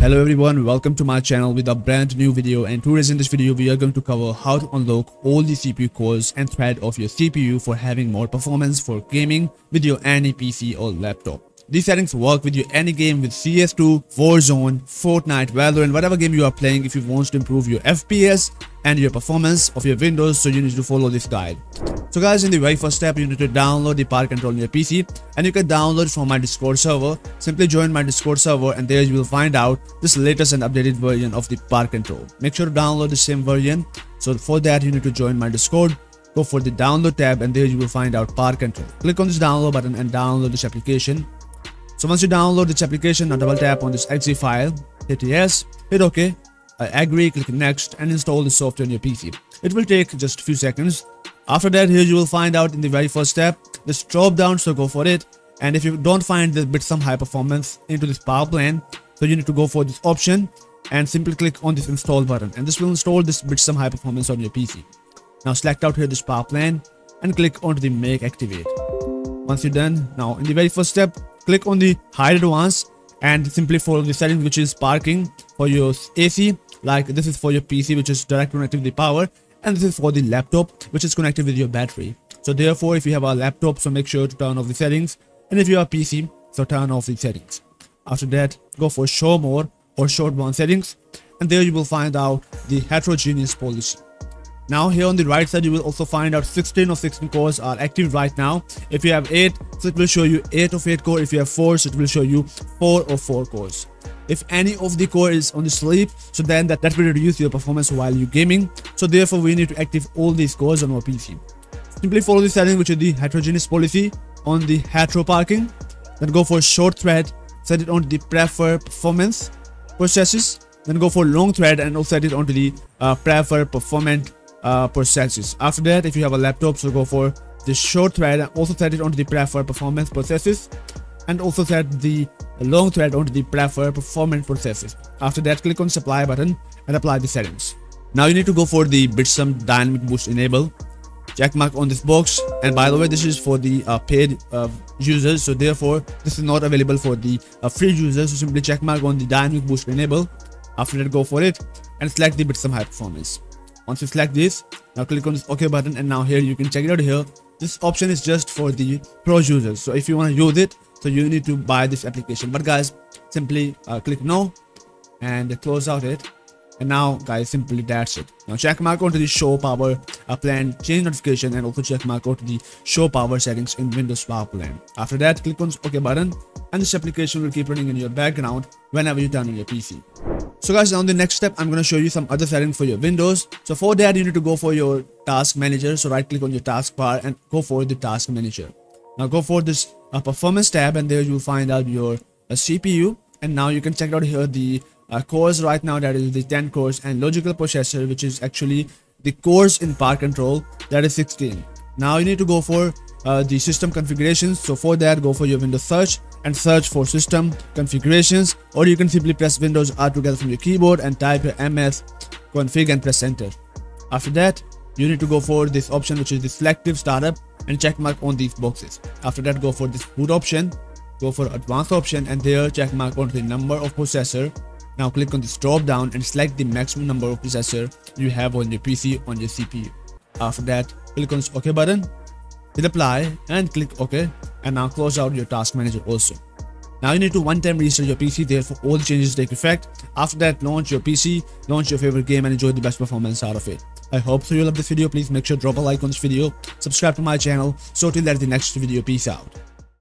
Hello everyone, welcome to my channel with a brand new video, and today in this video we are going to cover how to unlock all the CPU cores and thread of your CPU for having more performance for gaming with your any PC or laptop. These settings work with your any game with CS2, Warzone, Fortnite, Valorant, whatever game you are playing. If you want to improve your FPS and your performance of your Windows, so you need to follow this guide. So guys, in the very first step, you need to download the Park Control on your PC, and you can download from my Discord server. Simply join my Discord server, and there you will find out this latest and updated version of the Park Control. Make sure to download the same version. So for that, you need to join my Discord. Go for the download tab, and there you will find out Park Control. Click on this download button and download this application. So once you download this application, now double tap on this exe file, hit yes, hit OK, I agree, click next, and install the software on your PC. It will take just a few seconds. After that, here you will find out in the very first step, this drop down, so go for it. And if you don't find the bit some high performance into this power plan, so you need to go for this option and simply click on this install button, and this will install this bit some high performance on your PC. Now select out here this power plan and click onto the make activate. Once you're done, now in the very first step, click on the hide advanced and simply follow the setting which is parking for your AC, like this is for your PC which is direct connected with the power, and this is for the laptop which is connected with your battery. So therefore, if you have a laptop, so make sure to turn off the settings, and if you have a PC, so turn off the settings. After that, go for show more or shortbound settings, and there you will find out the heterogeneous policy. Now here on the right side, you will also find out 16 of 16 cores are active right now. If you have 8, so it will show you 8 of 8 core. If you have 4, so it will show you 4 of 4 cores. If any of the core is on the sleep, so then that will reduce your performance while you gaming. So therefore, we need to active all these cores on our PC. Simply follow the setting which is the heterogeneous policy on the hetero parking. Then go for short thread, set it on the prefer performance processes. Then go for long thread and also set it onto the prefer performance processes. After that, if you have a laptop, so go for the short thread and also set it onto the prefer performance processes, and also set the long thread onto the prefer performance processes. After that, click on supply button and apply the settings. Now you need to go for the bitsum dynamic boost enable, check mark on this box, and by the way, this is for the paid users, so therefore this is not available for the free users, so simply check mark on the dynamic boost enable. After that, go for it and select the bitsum high performance. Once you select this, now click on this OK button, and now here you can check it out here. This option is just for the pro users. So if you want to use it, so you need to buy this application. But guys, simply click no and close out it. And now guys, simply that's it. Now check mark onto the show power plan change notification, and also check mark onto the show power settings in Windows power plan. After that, click on this OK button, and this application will keep running in your background whenever you turn on your PC. So guys, now the next step, I'm going to show you some other settings for your Windows. So for that, you need to go for your task manager. So right click on your taskbar and go for the task manager. Now go for this performance tab, and there you will find out your CPU. And now you can check out here the cores right now, that is the 10 cores, and logical processor, which is actually the cores in Park Control, that is 16. Now you need to go for the system configurations. So for that, go for your Windows search and search for system configurations, or you can simply press Windows R together from your keyboard and type your msconfig and press enter. After that, you need to go for this option which is the selective startup and check mark on these boxes. After that, go for this boot option, go for advanced option, and there check mark on the number of processor. Now click on this drop down and select the maximum number of processor you have on your PC on your CPU. After that, click on this OK button, hit apply and click OK, and now close out your task manager also. Now you need to one time restart your PC, therefore all the changes take effect. After that, launch your PC, launch your favorite game, and enjoy the best performance out of it. I hope so you love this video. Please make sure to drop a like on this video, subscribe to my channel. So till that, the next video, peace out.